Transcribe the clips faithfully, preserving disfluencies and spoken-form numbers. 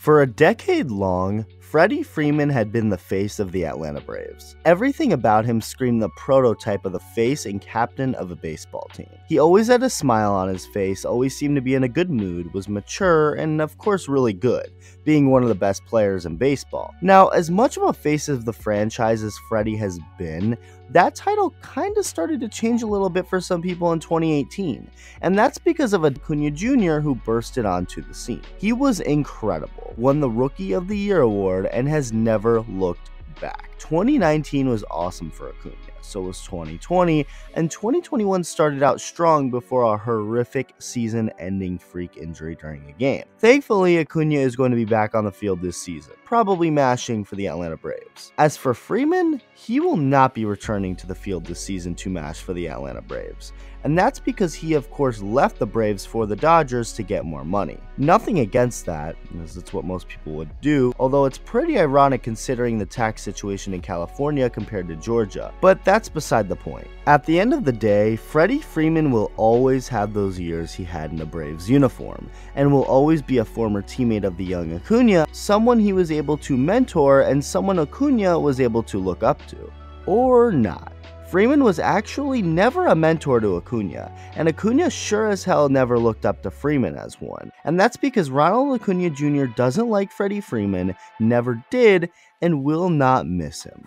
For a decade long, Freddie Freeman had been the face of the Atlanta Braves. Everything about him screamed the prototype of the face and captain of a baseball team. He always had a smile on his face, always seemed to be in a good mood, was mature, and of course really good, being one of the best players in baseball. Now, as much of a face of the franchise as Freddie has been, that title kind of started to change a little bit for some people in twenty eighteen, and that's because of Acuna Junior who bursted onto the scene. He was incredible, won the Rookie of the Year award, and has never looked back. twenty nineteen was awesome for Acuna, so was twenty twenty, and twenty twenty-one started out strong before a horrific season-ending freak injury during a game. Thankfully, Acuna is going to be back on the field this season, probably mashing for the Atlanta Braves. As for Freeman, he will not be returning to the field this season to mash for the Atlanta Braves, and that's because he of course left the Braves for the Dodgers to get more money. Nothing against that, as it's what most people would do, although it's pretty ironic considering the tax situation in California compared to Georgia, but that's beside the point. At the end of the day, Freddie Freeman will always have those years he had in a Braves uniform, and will always be a former teammate of the young Acuna, someone he was able to mentor and someone Acuna was able to look up to. Or not. Freeman was actually never a mentor to Acuna, and Acuna sure as hell never looked up to Freeman as one. And that's because Ronald Acuna Junior doesn't like Freddie Freeman, never did, and will not miss him.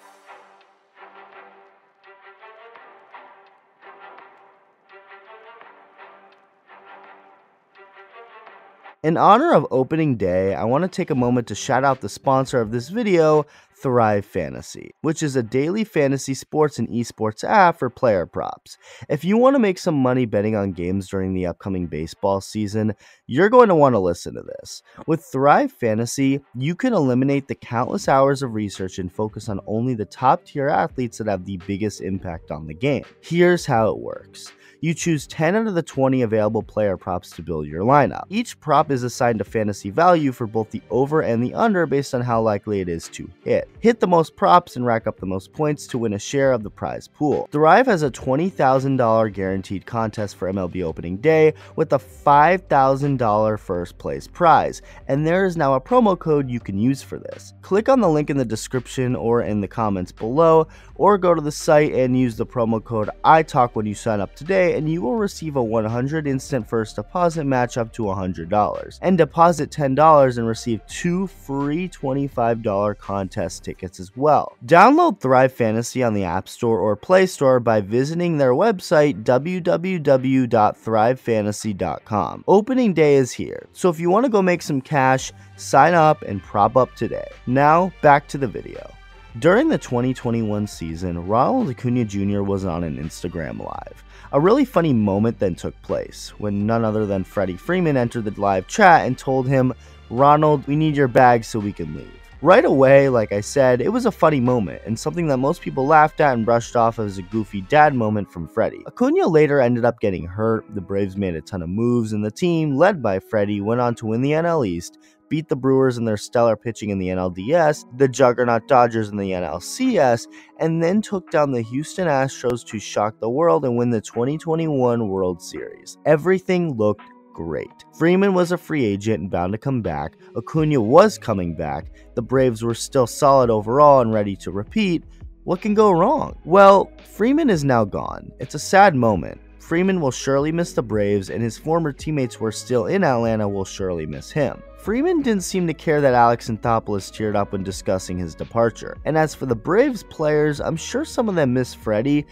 In honor of opening day, I want to take a moment to shout out the sponsor of this video, Thrive Fantasy, which is a daily fantasy sports and esports app for player props. If you want to make some money betting on games during the upcoming baseball season, you're going to want to listen to this. With Thrive Fantasy, you can eliminate the countless hours of research and focus on only the top-tier athletes that have the biggest impact on the game. Here's how it works. You choose ten out of the twenty available player props to build your lineup. Each prop is assigned a fantasy value for both the over and the under based on how likely it is to hit. Hit the most props and rack up the most points to win a share of the prize pool. Thrive has a twenty thousand dollar guaranteed contest for M L B opening day with a five thousand dollar first place prize, and there is now a promo code you can use for this. Click on the link in the description or in the comments below, or go to the site and use the promo code I talk when you sign up today, and you will receive a one hundred instant first deposit match up to one hundred dollars, and deposit ten dollars and receive two free twenty-five dollar contest tickets as well. Download Thrive Fantasy on the App Store or Play Store by visiting their website w w w dot thrive fantasy dot com. Opening day is here, so if you want to go make some cash, sign up and prop up today. Now, back to the video. During the twenty twenty-one season, Ronald Acuna Junior was on an Instagram Live. A really funny moment then took place, when none other than Freddie Freeman entered the live chat and told him, "Ronald, we need your bag so we can leave." Right away, like I said, it was a funny moment, and something that most people laughed at and brushed off as a goofy dad moment from Freddie. Acuna later ended up getting hurt, the Braves made a ton of moves, and the team, led by Freddie, went on to win the N L East, beat the Brewers in their stellar pitching in the N L D S, the juggernaut Dodgers in the N L C S, and then took down the Houston Astros to shock the world and win the twenty twenty-one World Series. Everything looked great. Freeman was a free agent and bound to come back. Acuna was coming back. The Braves were still solid overall and ready to repeat. What can go wrong? Well, Freeman is now gone. It's a sad moment. Freeman will surely miss the Braves, and his former teammates who are still in Atlanta will surely miss him. Freeman didn't seem to care that Alex Anthopoulos teared up when discussing his departure. And as for the Braves players, I'm sure some of them miss Freddie,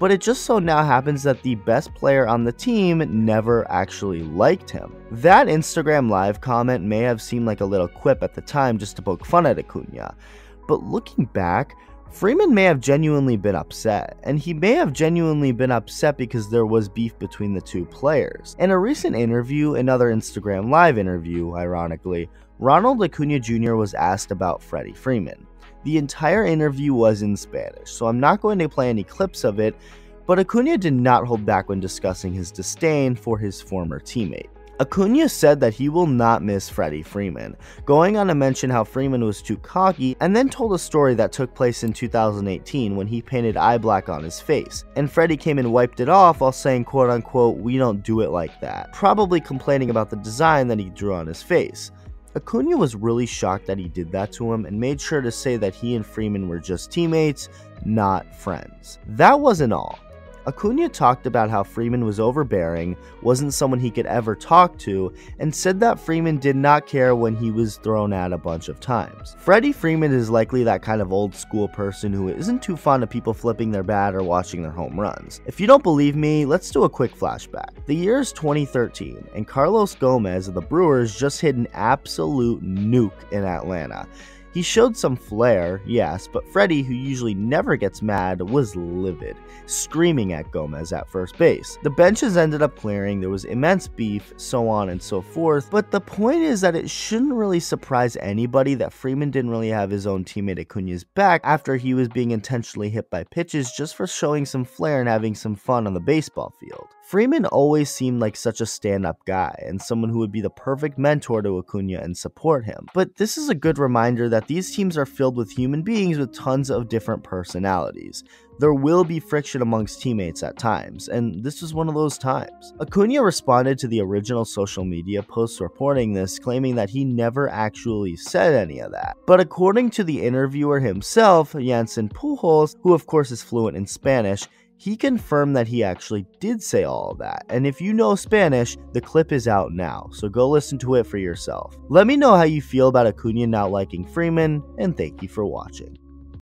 but it just so now happens that the best player on the team never actually liked him. That Instagram Live comment may have seemed like a little quip at the time just to poke fun at Acuna, but looking back, Freeman may have genuinely been upset, and he may have genuinely been upset because there was beef between the two players. In a recent interview, another Instagram Live interview, ironically, Ronald Acuna Junior was asked about Freddie Freeman. The entire interview was in Spanish, so I'm not going to play any clips of it, but Acuna did not hold back when discussing his disdain for his former teammate. Acuna said that he will not miss Freddie Freeman, going on to mention how Freeman was too cocky, and then told a story that took place in two thousand eighteen when he painted eye black on his face, and Freddie came and wiped it off while saying, quote unquote, "we don't do it like that," probably complaining about the design that he drew on his face. Acuna was really shocked that he did that to him and made sure to say that he and Freeman were just teammates, not friends. That wasn't all. Acuna talked about how Freeman was overbearing, wasn't someone he could ever talk to, and said that Freeman did not care when he was thrown out a bunch of times. Freddie Freeman is likely that kind of old school person who isn't too fond of people flipping their bat or watching their home runs. If you don't believe me, let's do a quick flashback. The year is twenty thirteen, and Carlos Gomez of the Brewers just hit an absolute nuke in Atlanta. He showed some flair, yes, but Freddie, who usually never gets mad, was livid, screaming at Gomez at first base. The benches ended up clearing, there was immense beef, so on and so forth, but the point is that it shouldn't really surprise anybody that Freeman didn't really have his own teammate Acuna's back after he was being intentionally hit by pitches just for showing some flair and having some fun on the baseball field. Freeman always seemed like such a stand-up guy and someone who would be the perfect mentor to Acuna and support him, but this is a good reminder that these teams are filled with human beings with tons of different personalities. There will be friction amongst teammates at times, and this was one of those times. Acuna responded to the original social media posts reporting this, claiming that he never actually said any of that. But according to the interviewer himself, Jansen Pujols, who of course is fluent in Spanish, he confirmed that he actually did say all of that, and if you know Spanish, the clip is out now, so go listen to it for yourself. Let me know how you feel about Acuna not liking Freeman, and thank you for watching.